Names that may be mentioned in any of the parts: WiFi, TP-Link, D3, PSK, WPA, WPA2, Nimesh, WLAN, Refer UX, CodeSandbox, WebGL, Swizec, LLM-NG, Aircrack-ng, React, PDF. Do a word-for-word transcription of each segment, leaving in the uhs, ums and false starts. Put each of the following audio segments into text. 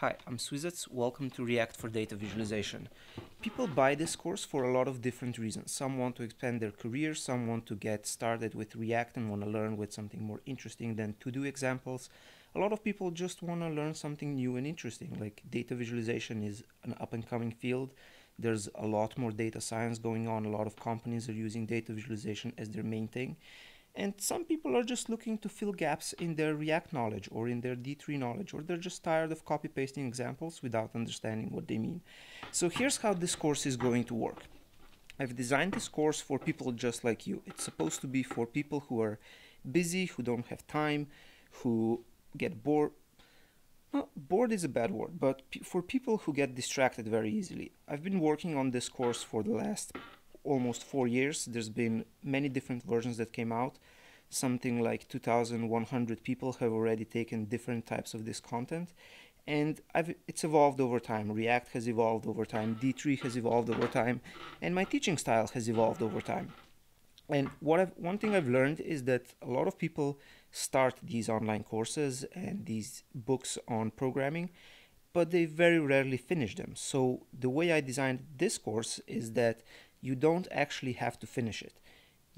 Hi, I'm Swizec. Welcome to React for Data Visualization. People buy this course for a lot of different reasons. Some want to expand their career, some want to get started with React and want to learn with something more interesting than to-do examples. A lot of people just want to learn something new and interesting, like data visualization is an up-and-coming field. There's a lot more data science going on. A lot of companies are using data visualization as their main thing. And some people are just looking to fill gaps in their React knowledge or in their D three knowledge, or they're just tired of copy-pasting examples without understanding what they mean. So here's how this course is going to work. I've designed this course for people just like you. It's supposed to be for people who are busy, who don't have time, who get bored. Well, bored is a bad word, but for people who get distracted very easily. I've been working on this course for the last almost four years. There's been many different versions that came out. Something like two thousand one hundred people have already taken different types of this content. And I've, it's evolved over time. React has evolved over time. D three has evolved over time. And my teaching style has evolved over time. And what I've, one thing I've learned is that a lot of people start these online courses and these books on programming, but they very rarely finish them. So the way I designed this course is that you don't actually have to finish it.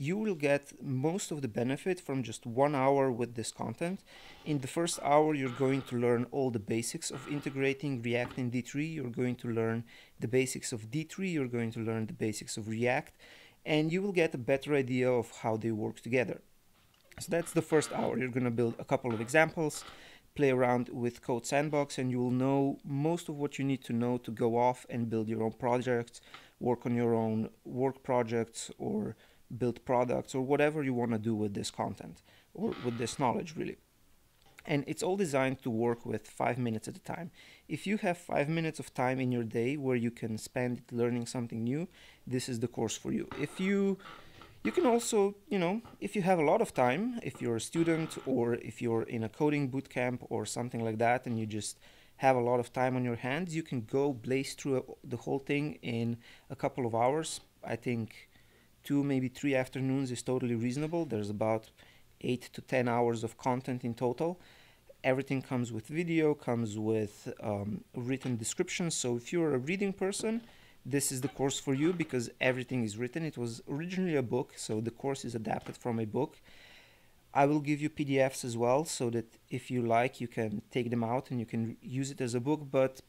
You will get most of the benefit from just one hour with this content. In the first hour, you're going to learn all the basics of integrating React in D three. You're going to learn the basics of D three. You're going to learn the basics of React. And you will get a better idea of how they work together. So that's the first hour. You're going to build a couple of examples, play around with CodeSandbox, and you will know most of what you need to know to go off and build your own projects, work on your own work projects, or build products, or whatever you want to do with this content, or with this knowledge, really. And it's all designed to work with five minutes at a time. If you have five minutes of time in your day where you can spend it learning something new, this is the course for you. If you... You can also, you know, if you have a lot of time, if you're a student or if you're in a coding bootcamp or something like that and you just have a lot of time on your hands, you can go blaze through the whole thing in a couple of hours. I think two, maybe three afternoons is totally reasonable. There's about eight to ten hours of content in total. Everything comes with video, comes with um, written descriptions. So if you're a reading person, this is the course for you because everything is written. It was originally a book, so the course is adapted from a book. I will give you P D Fs as well, so that if you like, you can take them out and you can use it as a book. But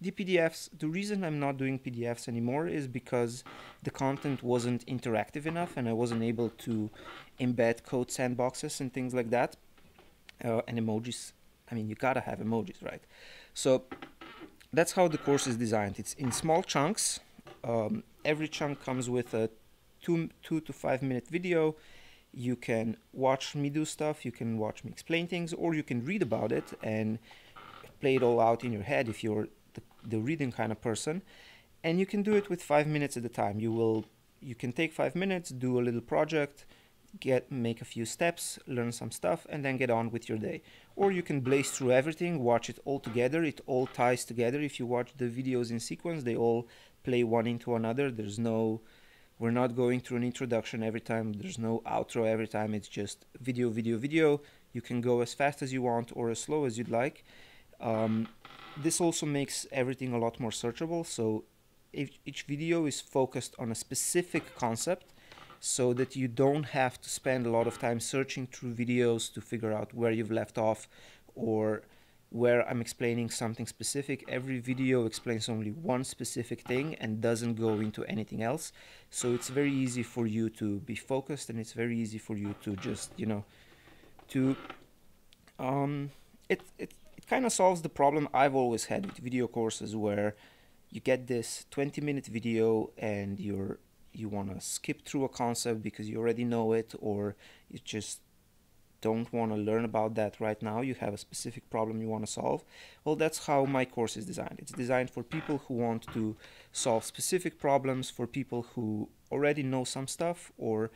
the P D Fs, the reason I'm not doing P D Fs anymore is because the content wasn't interactive enough and I wasn't able to embed code sandboxes and things like that. Uh, and emojis. I mean, you gotta have emojis, right? So that's how the course is designed. It's in small chunks. Um, every chunk comes with a two, two to five minute video. You can watch me do stuff, you can watch me explain things, or you can read about it and play it all out in your head if you're the, the reading kind of person. And you can do it with five minutes at a time. You will, you can take five minutes, do a little project, get make a few steps, learn some stuff, and then get on with your day. Or you can blaze through everything, watch it all together. It all ties together. If you watch the videos in sequence, they all play one into another. There's no, we're not going through an introduction every time. There's no outro every time. It's just video, video, video. You can go as fast as you want or as slow as you'd like. Um, this also makes everything a lot more searchable. So if each video is focused on a specific concept, so that you don't have to spend a lot of time searching through videos to figure out where you've left off or where I'm explaining something specific. Every video explains only one specific thing and doesn't go into anything else. So it's very easy for you to be focused, and it's very easy for you to just, you know, to... Um, it it, it kind of solves the problem I've always had with video courses where you get this twenty minute video and you're you want to skip through a concept because you already know it, or you just don't want to learn about that right now. You have a specific problem you want to solve. Well, that's how my course is designed. It's designed for people who want to solve specific problems, for people who already know some stuff, or,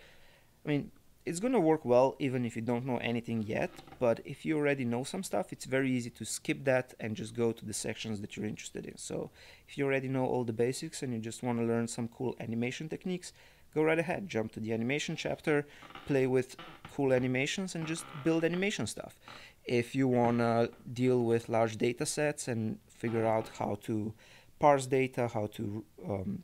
I mean, it's going to work well even if you don't know anything yet, but if you already know some stuff, it's very easy to skip that and just go to the sections that you're interested in. So if you already know all the basics and you just want to learn some cool animation techniques, go right ahead, jump to the animation chapter, play with cool animations, and just build animation stuff. if you want to deal with large data sets and figure out how to parse data, how to um,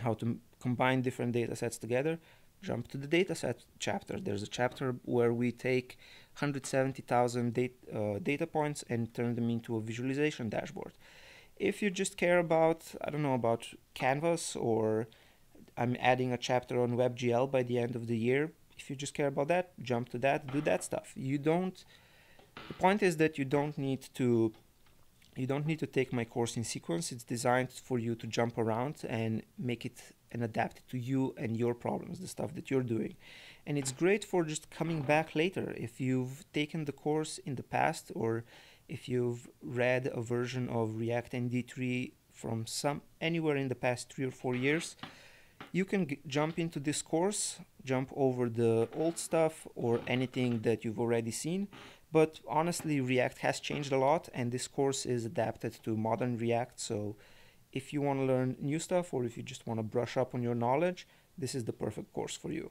how to combine different data sets together, jump to the data set chapter. There's a chapter where we take one hundred seventy thousand data, uh, data points and turn them into a visualization dashboard. If you just care about, I don't know, about Canvas, or I'm adding a chapter on WebGL by the end of the year, if you just care about that, jump to that, do that stuff. You don't, the point is that you don't need to You don't need to take my course in sequence. It's designed for you to jump around and make it and adapt it to you and your problems, the stuff that you're doing. And it's great for just coming back later. If you've taken the course in the past, or if you've read a version of React and D three from some anywhere in the past three or four years, you can g jump into this course, jump over the old stuff or anything that you've already seen. But honestly, React has changed a lot, and this course is adapted to modern React. So if you want to learn new stuff, or if you just want to brush up on your knowledge, this is the perfect course for you.